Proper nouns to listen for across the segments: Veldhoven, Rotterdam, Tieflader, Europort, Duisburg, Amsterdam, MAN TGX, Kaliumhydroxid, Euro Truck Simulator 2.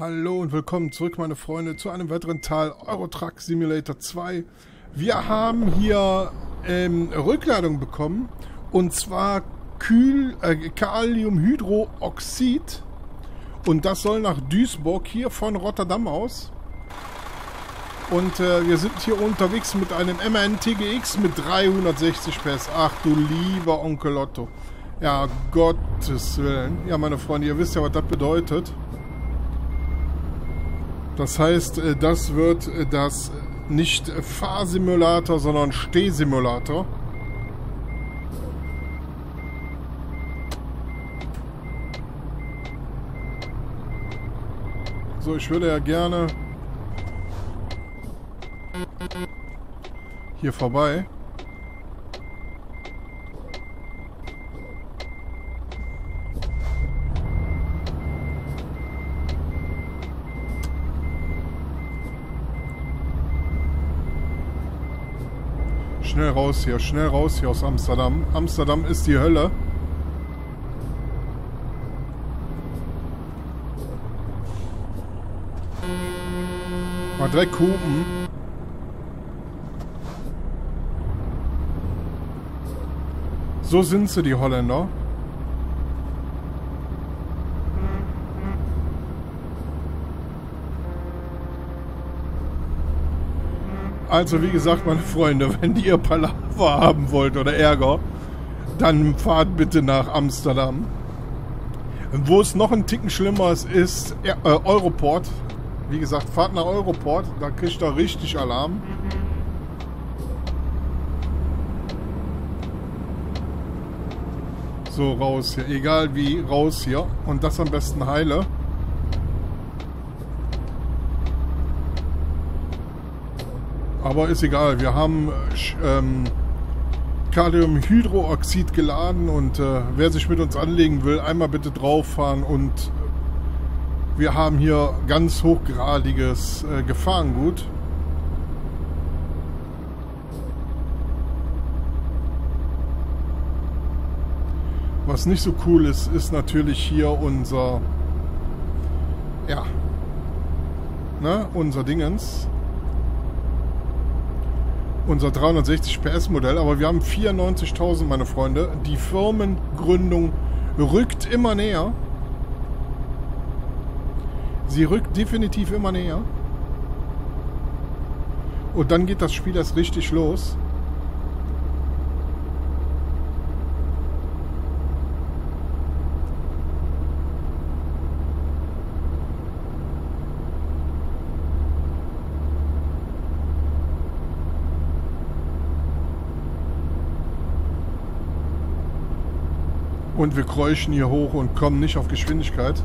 Hallo und willkommen zurück, meine Freunde, zu einem weiteren Teil Euro Truck Simulator 2. Wir haben hier Rückladung bekommen, und zwar Kaliumhydroxid. Und das soll nach Duisburg, hier von Rotterdam aus. Und wir sind hier unterwegs mit einem MAN TGX mit 360 PS. Ach du lieber Onkel Otto. Ja, Gottes Willen. Ja, meine Freunde, ihr wisst ja, was das bedeutet. Das heißt, das wird das nicht Fahrsimulator, sondern Stehsimulator. So, ich würde ja gerne hier vorbei. Schnell raus hier aus Amsterdam. Amsterdam ist die Hölle. Mal direkt hupen. So sind sie, die Holländer. Also wie gesagt, meine Freunde, wenn ihr Palaver haben wollt oder Ärger, dann fahrt bitte nach Amsterdam. Wo es noch ein Ticken schlimmer ist, ist Europort. Wie gesagt, fahrt nach Europort, da kriegt ihr richtig Alarm. So, raus hier, egal wie, raus hier. Und das am besten heile. Aber ist egal, wir haben Kaliumhydroxid geladen, und wer sich mit uns anlegen will, einmal bitte drauf fahren, und wir haben hier ganz hochgradiges Gefahrengut. Was nicht so cool ist, ist natürlich hier unser, ja, ne, unser Dingens. Unser 360 PS Modell, aber wir haben 94.000, meine Freunde. Die Firmengründung rückt immer näher. Sie rückt definitiv immer näher. Und dann geht das Spiel erst richtig los. Und wir kräuschen hier hoch und kommen nicht auf Geschwindigkeit.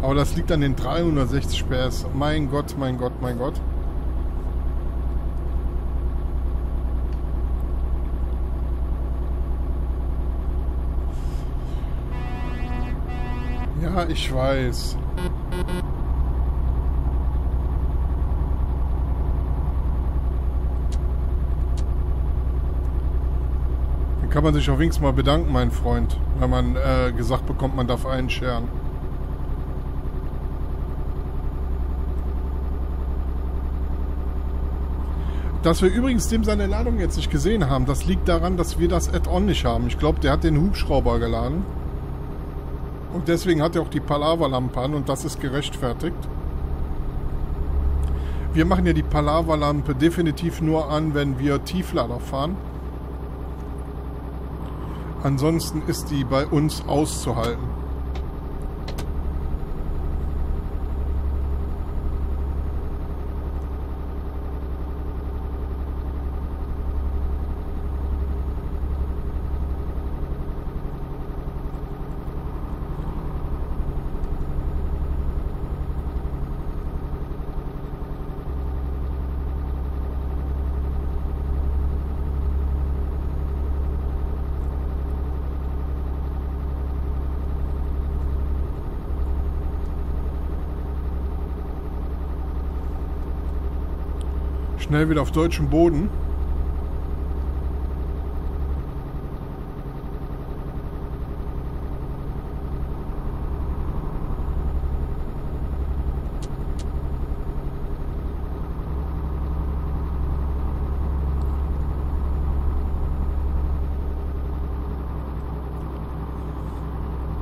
Aber das liegt an den 360 PS. Mein Gott, mein Gott, mein Gott. Ja, ich weiß. Kann man sich auch wenigstens mal bedanken, mein Freund, wenn man gesagt bekommt, man darf einscheren. Dass wir übrigens dem seine Ladung jetzt nicht gesehen haben, das liegt daran, dass wir das Add-on nicht haben. Ich glaube, der hat den Hubschrauber geladen. Und deswegen hat er auch die Palaverlampe an, und das ist gerechtfertigt. Wir machen ja die Palaverlampe definitiv nur an, wenn wir Tieflader fahren. Ansonsten ist die bei uns auszuhalten. Schnell wieder auf deutschem Boden.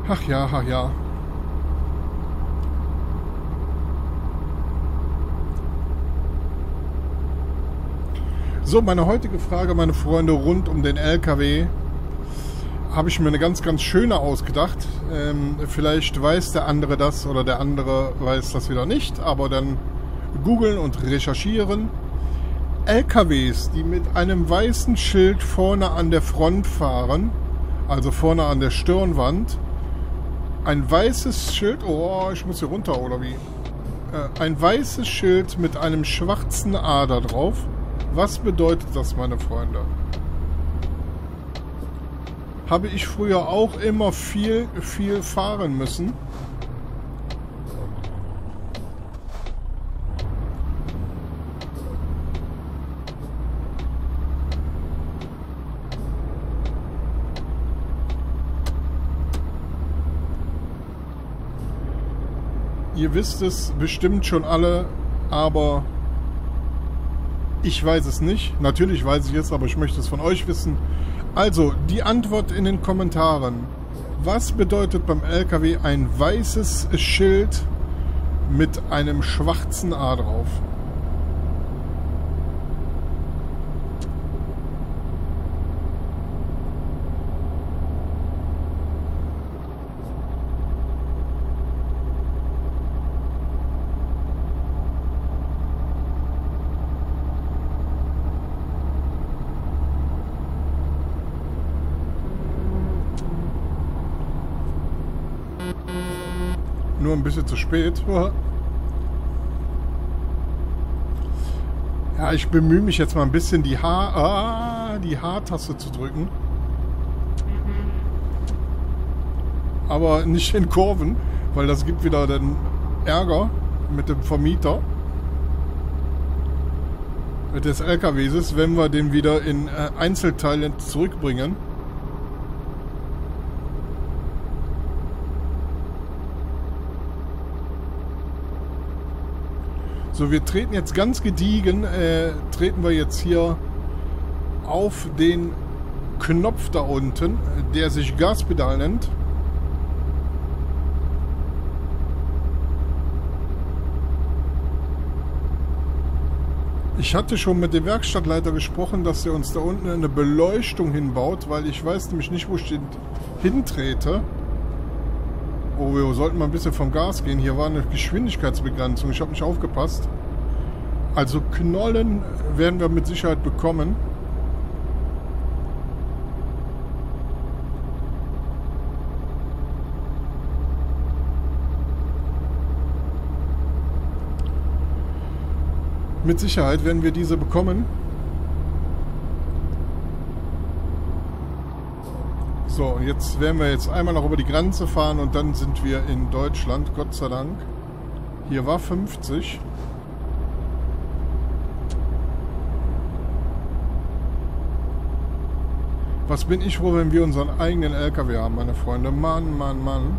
Ach ja, ach ja. So, meine heutige Frage, meine Freunde, rund um den LKW, habe ich mir eine ganz, ganz schöne ausgedacht. Vielleicht weiß der andere das oder der andere weiß das wieder nicht, aber dann googeln und recherchieren. LKWs, die mit einem weißen Schild vorne an der Front fahren, also vorne an der Stirnwand, ein weißes Schild, oh, ich muss hier runter, oder wie? Ein weißes Schild mit einem schwarzen Ader drauf. Was bedeutet das, meine Freunde? Habe ich früher auch immer viel, viel fahren müssen. Ihr wisst es bestimmt schon alle, aber ich weiß es nicht. Natürlich weiß ich es, aber ich möchte es von euch wissen. Also, die Antwort in den Kommentaren. Was bedeutet beim LKW ein weißes Schild mit einem schwarzen A drauf? Nur ein bisschen zu spät. Ja, ich bemühe mich jetzt mal ein bisschen, die H-Taste zu drücken. Aber nicht in Kurven, weil das gibt wieder den Ärger mit dem Vermieter des LKWs, wenn wir den wieder in Einzelteile zurückbringen. So, wir treten jetzt ganz gediegen, treten wir jetzt hier auf den Knopf da unten, der sich Gaspedal nennt. Ich hatte schon mit dem Werkstattleiter gesprochen, dass er uns da unten eine Beleuchtung hinbaut, weil ich weiß nämlich nicht, wo ich hintrete. Oh, wir sollten mal ein bisschen vom Gas gehen. Hier war eine Geschwindigkeitsbegrenzung. Ich habe nicht aufgepasst. Also Knollen werden wir mit Sicherheit bekommen. Mit Sicherheit werden wir diese bekommen. So, und jetzt werden wir jetzt einmal noch über die Grenze fahren und dann sind wir in Deutschland, Gott sei Dank. Hier war 50. Was bin ich froh, wenn wir unseren eigenen LKW haben, meine Freunde. Mann, Mann, Mann.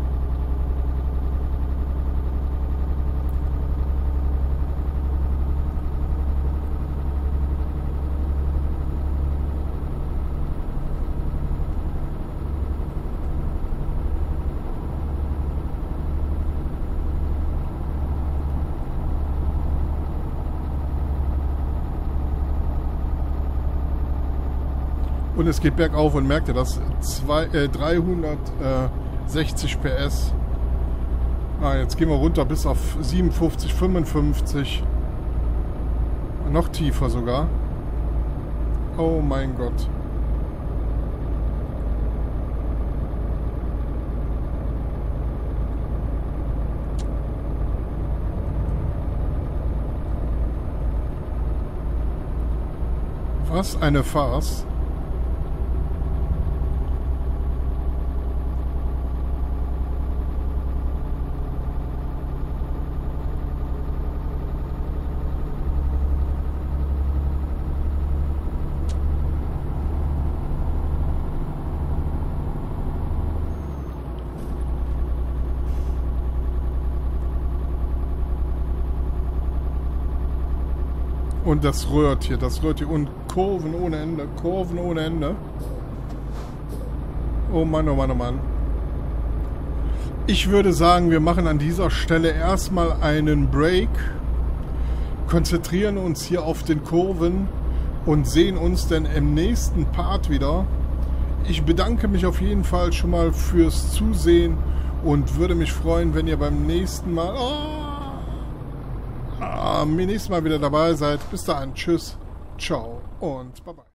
Und es geht bergauf und merkt ihr das? 360 PS. Ah, jetzt gehen wir runter bis auf 57, 55. Noch tiefer sogar. Oh mein Gott. Was eine Farce. Und das rührt hier und Kurven ohne Ende, Kurven ohne Ende. Oh Mann, oh Mann, oh Mann. Ich würde sagen, wir machen an dieser Stelle erstmal einen Break, konzentrieren uns hier auf den Kurven und sehen uns dann im nächsten Part wieder. Ich bedanke mich auf jeden Fall schon mal fürs Zusehen und würde mich freuen, wenn ihr beim nächsten Mal wieder dabei seid. Bis dahin, tschüss, ciao und bye bye.